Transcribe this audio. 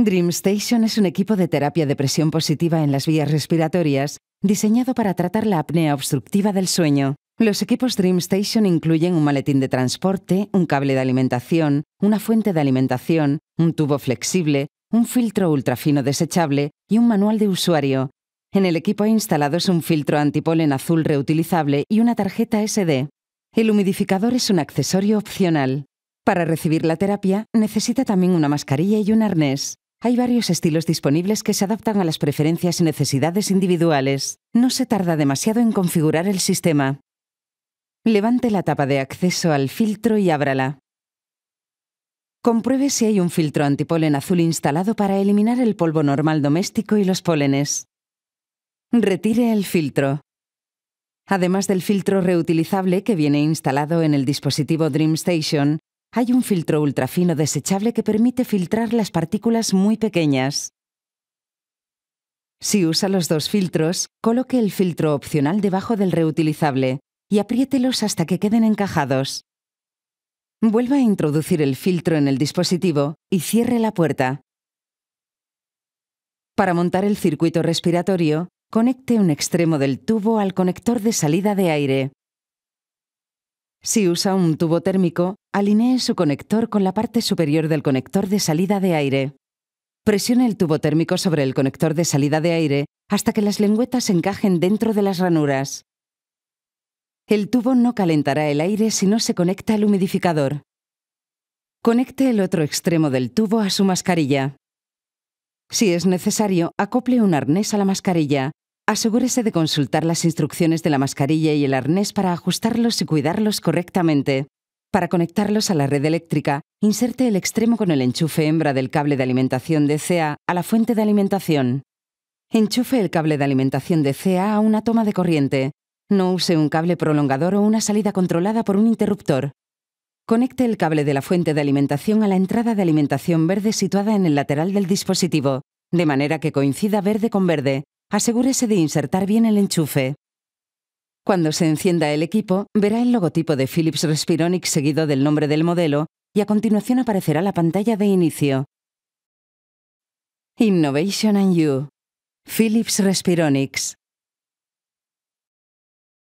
DreamStation es un equipo de terapia de presión positiva en las vías respiratorias diseñado para tratar la apnea obstructiva del sueño. Los equipos DreamStation incluyen un maletín de transporte, un cable de alimentación, una fuente de alimentación, un tubo flexible, un filtro ultrafino desechable y un manual de usuario. En el equipo instalados un filtro antipolen azul reutilizable y una tarjeta SD. El humidificador es un accesorio opcional. Para recibir la terapia, necesita también una mascarilla y un arnés. Hay varios estilos disponibles que se adaptan a las preferencias y necesidades individuales. No se tarda demasiado en configurar el sistema. Levante la tapa de acceso al filtro y ábrala. Compruebe si hay un filtro antipolen azul instalado para eliminar el polvo normal doméstico y los pólenes. Retire el filtro. Además del filtro reutilizable que viene instalado en el dispositivo DreamStation, hay un filtro ultrafino desechable que permite filtrar las partículas muy pequeñas. Si usa los dos filtros, coloque el filtro opcional debajo del reutilizable y apriételos hasta que queden encajados. Vuelva a introducir el filtro en el dispositivo y cierre la puerta. Para montar el circuito respiratorio, conecte un extremo del tubo al conector de salida de aire. Si usa un tubo térmico, alinee su conector con la parte superior del conector de salida de aire. Presione el tubo térmico sobre el conector de salida de aire hasta que las lengüetas encajen dentro de las ranuras. El tubo no calentará el aire si no se conecta al humidificador. Conecte el otro extremo del tubo a su mascarilla. Si es necesario, acople un arnés a la mascarilla. Asegúrese de consultar las instrucciones de la mascarilla y el arnés para ajustarlos y cuidarlos correctamente. Para conectarlos a la red eléctrica, inserte el extremo con el enchufe hembra del cable de alimentación de CA a la fuente de alimentación. Enchufe el cable de alimentación de CA a una toma de corriente. No use un cable prolongador o una salida controlada por un interruptor. Conecte el cable de la fuente de alimentación a la entrada de alimentación verde situada en el lateral del dispositivo, de manera que coincida verde con verde. Asegúrese de insertar bien el enchufe. Cuando se encienda el equipo, verá el logotipo de Philips Respironics seguido del nombre del modelo y a continuación aparecerá la pantalla de inicio. Innovation and You. Philips Respironics.